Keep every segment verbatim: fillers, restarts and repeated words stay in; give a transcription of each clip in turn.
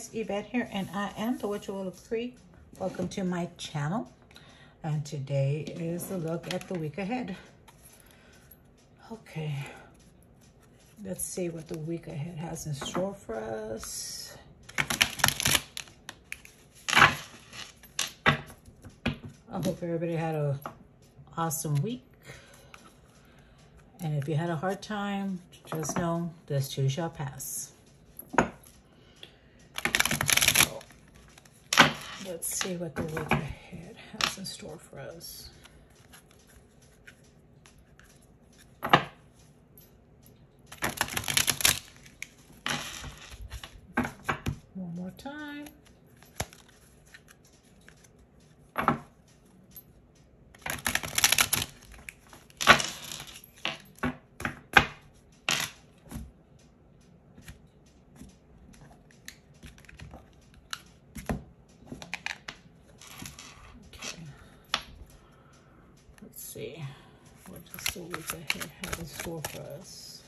guys, Yvette here, and I am the Witch of Willow Creek. Welcome to my channel, and today is a look at the week ahead. Okay, let's see what the week ahead has in store for us. I hope everybody had an awesome week, and if you had a hard time, just know this too shall pass. Let's see what the week ahead has in store for us. One more time. See what does the week ahead have in store for us?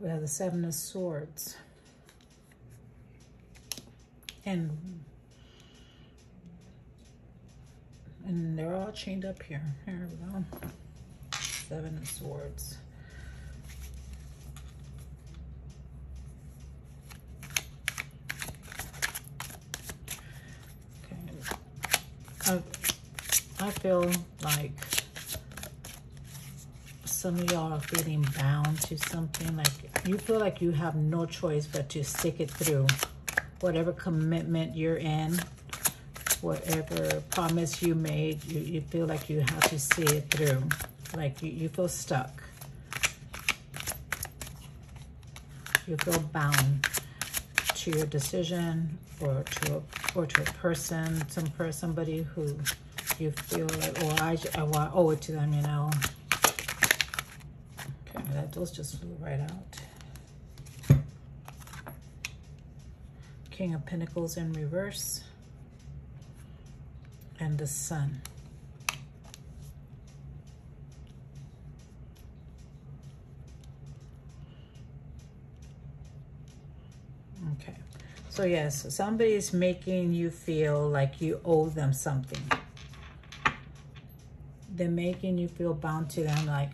We have the Seven of Swords, and and they're all chained up here. Here we go. Seven of Swords. I feel like some of y'all are feeling bound to something. Like you feel like you have no choice but to stick it through. Whatever commitment you're in, whatever promise you made, you, you feel like you have to see it through. Like you, you feel stuck. You feel bound to your decision or to a, or to a person, some person, somebody who you feel like, oh, I, I, I owe it to them, you know. Okay, that, those just flew right out. King of Pentacles in reverse. And the Sun. Okay. So, yes, somebody is making you feel like you owe them something. They're making you feel bound to them, like,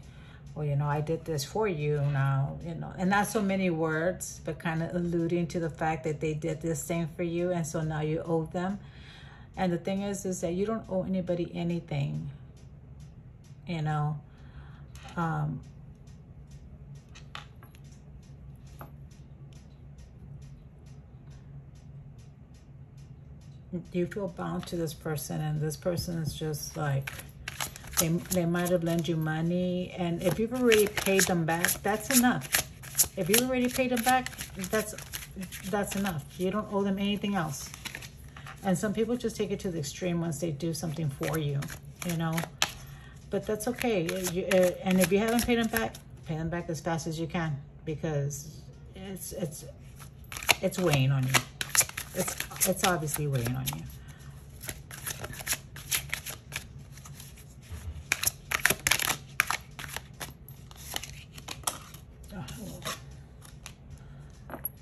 well, you know, I did this for you now, you know, and not so many words, but kind of alluding to the fact that they did this thing for you, and so now you owe them. And the thing is, is that you don't owe anybody anything, you know. Um, you feel bound to this person, and this person is just like, They, they might have lent you money, and if you've already paid them back, that's enough. If you've already paid them back, that's that's enough. You don't owe them anything else. And some people just take it to the extreme once they do something for you, you know. But that's okay. You, and if you haven't paid them back, pay them back as fast as you can, because it's it's it's weighing on you. It's it's obviously weighing on you.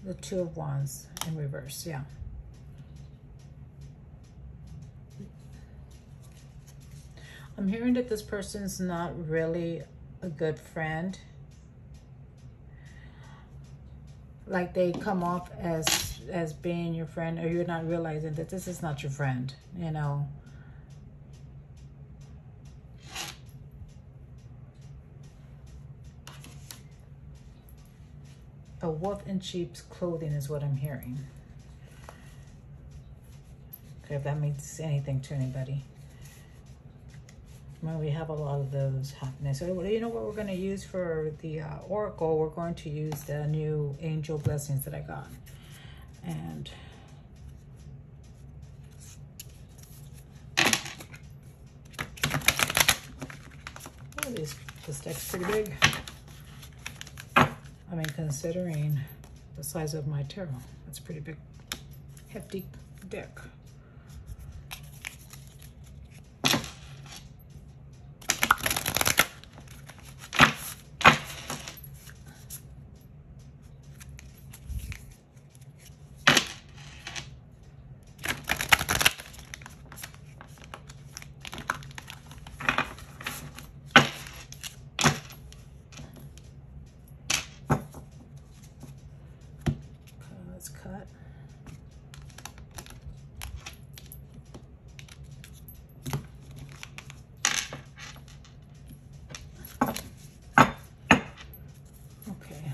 The Two of Wands in reverse, yeah. I'm hearing that this person's not really a good friend. Like they come off as, as being your friend, or you're not realizing that this is not your friend, you know. A wolf in sheep's clothing is what I'm hearing. Okay, if that means anything to anybody. Well, we have a lot of those happening. So you know what we're going to use for the uh, oracle? We're going to use the new angel blessings that I got. And oh, this, this deck's pretty big. I mean, considering the size of my tarot, that's a pretty big, hefty deck. that's cut.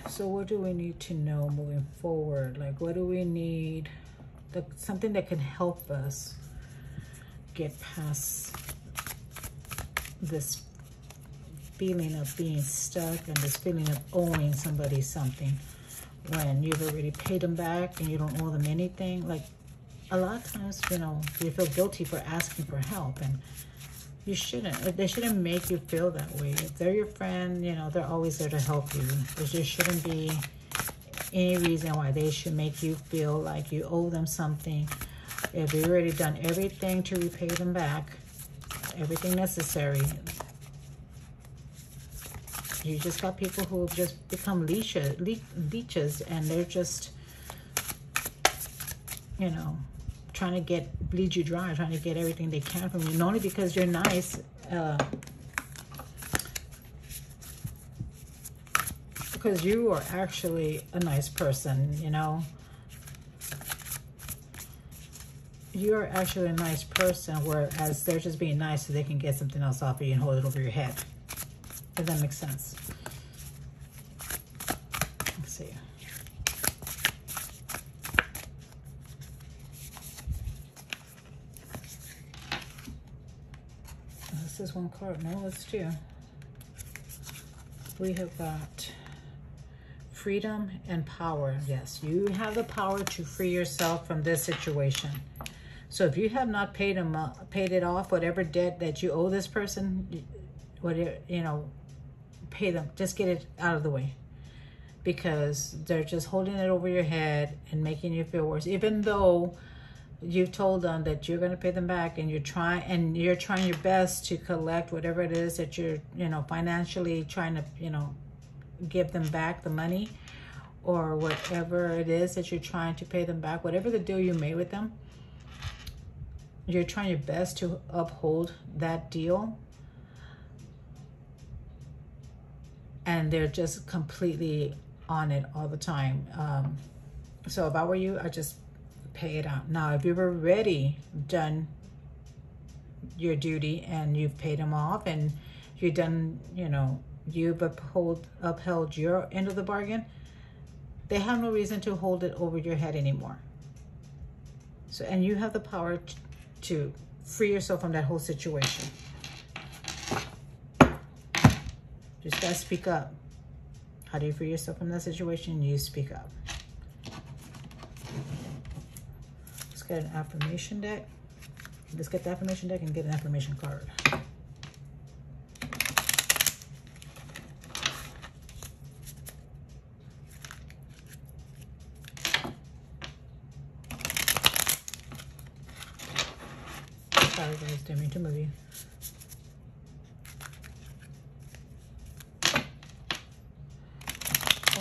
So what do we need to know moving forward? Like, what do we need? The, something that can help us get past this feeling of being stuck and this feeling of owing somebody something when you've already paid them back and you don't owe them anything. Like, a lot of times, you know, we feel guilty for asking for help, and you shouldn't. They shouldn't make you feel that way. If they're your friend, you know, they're always there to help you. There just shouldn't be any reason why they should make you feel like you owe them something. If you've already done everything to repay them back, everything necessary, you just got people who have just become leeches, le leeches and they're just, you know, trying to get bleed you dry, trying to get everything they can from you, not only because you're nice, uh, because you are actually a nice person, you know. You're actually a nice person, whereas they're just being nice so they can get something else off of you and hold it over your head. Does that make sense? Let's see. Is one card. No, it's two. We have got freedom and power. Yes, you have the power to free yourself from this situation. So if you have not paid them up, paid it off, whatever debt that you owe this person, whatever, you know, pay them. Just get it out of the way, because they're just holding it over your head and making you feel worse, even though you've told them that you're going to pay them back, and you're trying and you're trying your best to collect whatever it is that you're, you know, financially trying to, you know, give them back the money, or whatever it is that you're trying to pay them back, whatever the deal you made with them. You're trying your best to uphold that deal, and they're just completely on it all the time. Um, so if I were you, I just pay it out. Now, if you've already done your duty and you've paid them off and you've done, you know, you've uphold, upheld your end of the bargain, they have no reason to hold it over your head anymore. So, and you have the power to, to free yourself from that whole situation. Just gotta speak up. How do you free yourself from that situation? You speak up. Get an affirmation deck. Let's get the affirmation deck and get an affirmation card. Sorry guys, didn't mean to move you.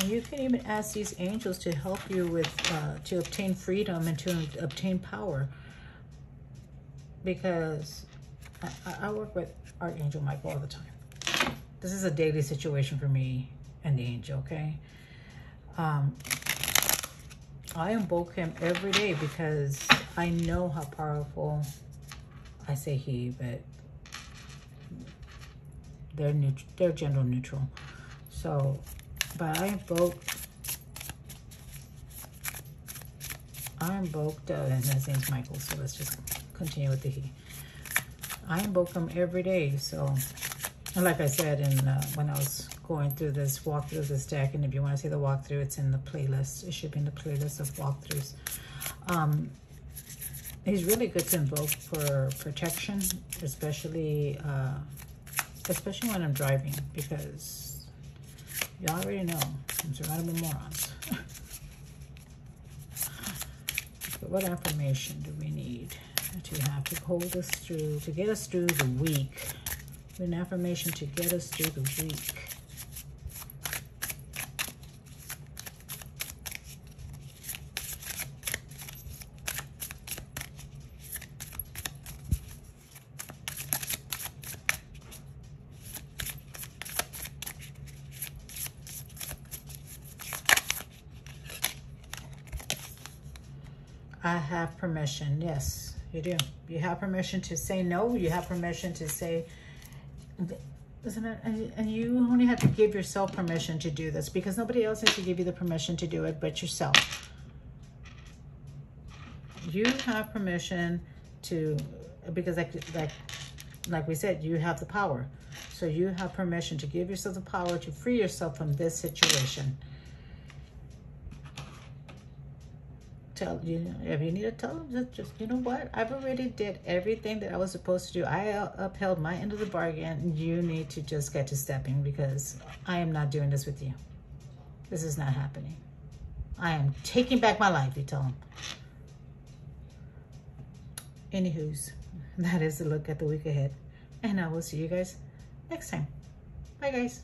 And you can even ask these angels to help you with, uh, to obtain freedom and to obtain power. Because I, I work with Archangel Michael all the time. This is a daily situation for me and the angel, okay? Um, I invoke him every day because I know how powerful, I say he, but they're, neut they're gender neutral. So... But I invoke, I invoked, uh, and his name's Michael, so let's just continue with the he. I invoke him every day, so, and like I said, and uh, when I was going through this walkthrough of this deck, and if you want to see the walkthrough, it's in the playlist, it should be in the playlist of walkthroughs. Um, he's really good to invoke for protection, especially, uh, especially when I'm driving, because y'all already know I'm surrounded by morons. But what affirmation do we need to have to hold us through, to get us through the week? An affirmation to get us through the week. I have permission. Yes, you do. You have permission to say no. You have permission to say, isn't it? And you only have to give yourself permission to do this, because nobody else has to give you the permission to do it but yourself. You have permission to, because like, like, like we said, you have the power. So you have permission to give yourself the power to free yourself from this situation. Tell you, if you need to tell them, just, you know what, I've already did everything that I was supposed to do. I upheld my end of the bargain. You need to just get to stepping, because I am not doing this with you. This is not happening. I am taking back my life, you tell them. Anywho's, that is a look at the week ahead, and I will see you guys next time. Bye, guys.